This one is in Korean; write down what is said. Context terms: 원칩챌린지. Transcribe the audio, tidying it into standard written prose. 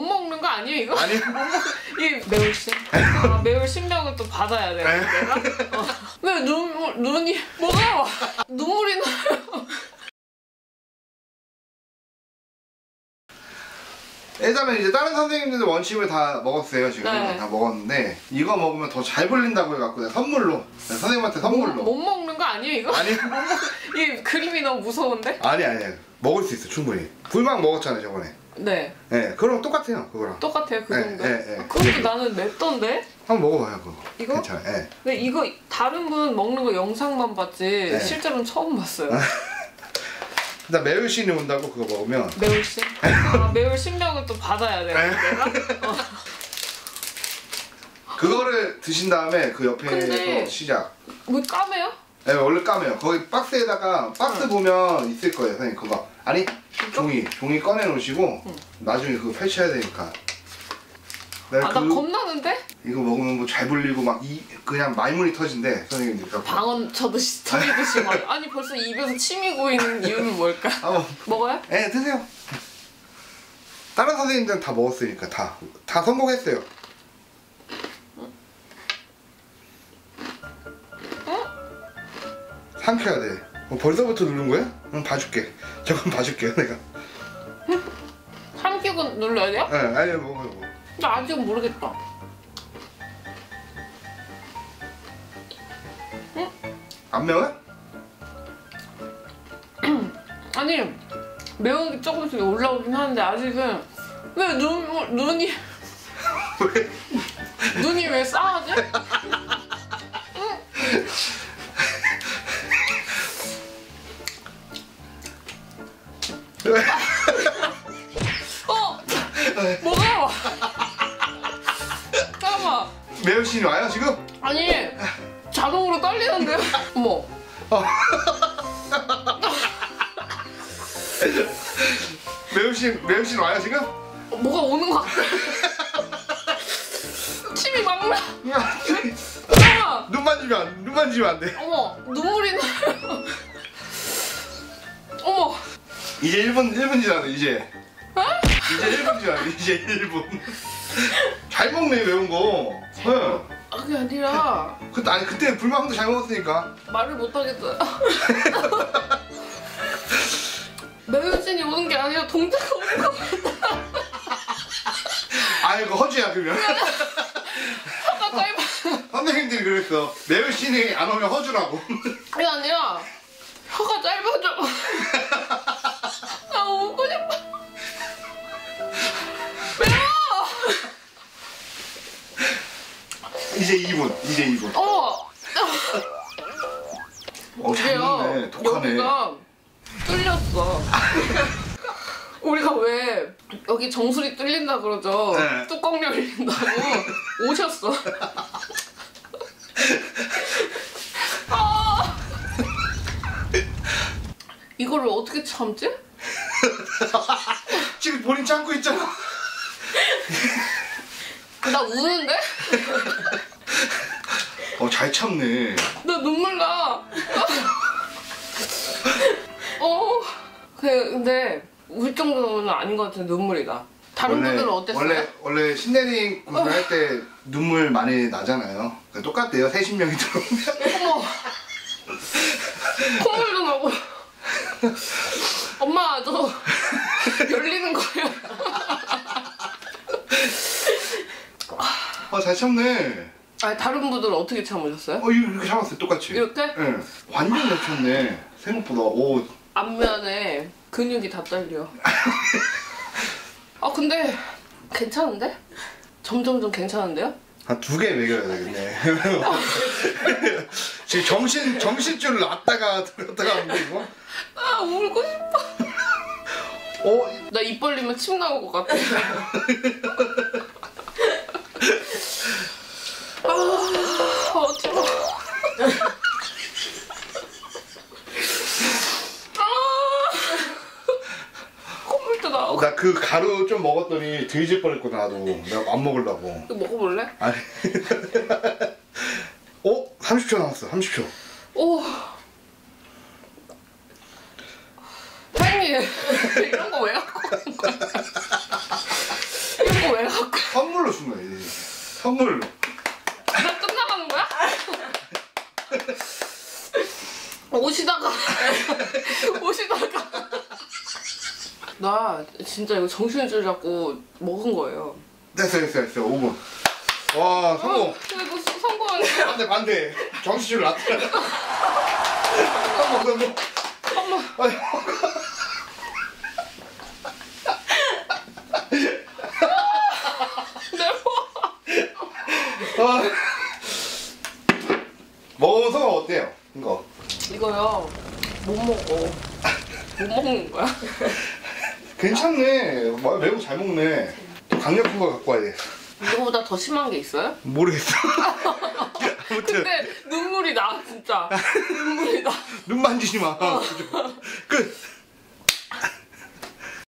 못 먹는 거 아니에요 이거? 아니요. 이 매울심? 아, 매울심명을 또 받아야 돼요 내가? 어. 왜 눈이 뭐가 눈물이 나요? 일단은 이제 다른 선생님들도 원칩을 다 먹었어요 지금. 네. 다 먹었는데 이거 먹으면 더 잘 불린다고 해갖고 선물로 선생님한테 선물로. 못 먹는 거 아니에요 이거? 아니요. 이 그림이 너무 무서운데? 아니 먹을 수 있어 충분히. 불망 먹었잖아요 저번에. 네. 네, 그럼 똑같아요 그거랑. 똑같아요 그 정도. 네. 아, 그것도 네. 나는 맵던데. 한번 먹어봐요 그거. 이거? 괜찮아. 네. 근데 이거 다른 분 먹는 거 영상만 봤지. 네. 실제로는 처음 봤어요. 일단 매울신이 온다고 그거 먹으면. 매울신? 아, 매울신명을 또 받아야 돼요 내가? 어. 그거를 드신 다음에 그 옆에서 근데 시작. 왜 까매요? 네 원래 까매요. 거기 박스에다가 박스 보면 있을 거예요 선생님 그거. 아니 종이 꺼내 놓으시고 나중에 그거 펼쳐야 되니까. 나 겁나는데? 이거 먹으면 뭐 잘 불리고 막 그냥 말문이 터진대 선생님. 방언 쳐듯이 터지듯이 막. 아니 벌써 입에서 침이 고이는 이유는 뭘까? 아, 먹어요? 네 드세요. 다른 선생님들은 다 먹었으니까 다 성공했어요. 삼켜야 돼. 벌써부터 누른 거야? 응 봐줄게. 저건 봐줄게요 내가. 삼키고 눌러야 돼요? 네 아니 먹어요. 나 아직은 모르겠다. 응? 안 매워요? 아니 매운 게 조금씩 올라오긴 하는데 아직은 왜 눈이 왜? 눈이 왜 싸하지? 응? 어? 뭐가 와? 잠깐만 매울신이 와요 지금? 아니 자동으로 떨리는데요? 어머 매울신 와요 지금? 뭐가 오는 것 같아. 침이 막 나. 잠깐만 눈 만지면 안 돼. 어머 눈물이 나요. 어머 이제 1분 지났네 이제. 어? 이제 1분 지났네 이제 1분. 잘 먹네 매운 거. 응. 아 그게 아니라. 아니 그때 불만도 잘 먹었으니까. 말을 못 하겠어요. 매운신이 오는 게 아니라 동자가 오는 거 같다. 아니 그거 허주야 그러면. 아까 짧아. 선생님들이 그랬어. 매운신이 안 오면 허주라고. 그게 아니라 혀가 짧아져. 이제 2분. 잘했네. 독하네. 여기가 뚫렸어. 우리가 왜 여기 정수리 뚫린다 그러죠? 네. 뚜껑 열린다고 오셨어. 아! 이거를 어떻게 참지? 지금 본인 참고 있잖아. 나 우는데? 잘 참네. 나 눈물 나. 근데 울 정도는 아닌 것 같은데 눈물이 나. 다른 분들은 어땠어요? 원래 신내림 구슬할 때 눈물 많이 나잖아요. 그러니까 똑같대요. 30명이 들어오면. 어머. 콧물도 나고. 엄마 저 열리는 거예요. 잘 참네. 아니 다른 분들은 어떻게 참으셨어요? 이렇게 참았어요 똑같이. 이렇게? 네. 완전 잘 참네 생각보다. 오. 앞면에 근육이 다 딸려. 아 근데 괜찮은데? 점점점 괜찮은데요? 한 2개 먹여야 되겠네. 지금 정신줄 놨다가 들었다가 안 되고. 아 울고 싶어. 나 입 벌리면 침 나올 것 같아. 나 그 가루 좀 먹었더니 뒤질 뻔했거든 나도. 내가 안 먹으려고. 이거 먹어볼래? 아니. 30초 남았어. 30초. 오. 사장님 이런 거 왜 갖고 오는 거야? 준 거야. 선물로. 나 끝나가는 거야? 오시다가 나 진짜 이거 정신줄 잡고 먹은 거예요. 됐어 5분. 와 성공. 이거 성공하네. 반대 정신줄 놨다. 한번 아, 먹어본 소감 어때요? 이거요? 못 먹어. 못 먹는 거야? 괜찮네. 매우 잘 먹네. 또 강력한 걸 갖고 와야 돼. 이거보다 더 심한 게 있어요? 모르겠어. 근데 눈물이 나 진짜. 눈물이 나. 눈 만지지 마. 끝.